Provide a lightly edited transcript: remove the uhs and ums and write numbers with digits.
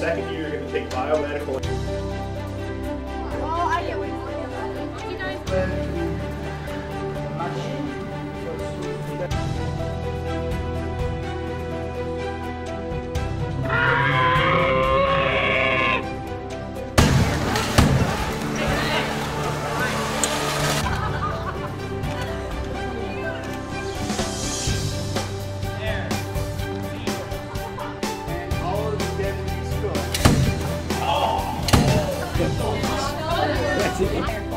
second year, you're going to take biomedical. Oh, I get what you're talking about. That's it.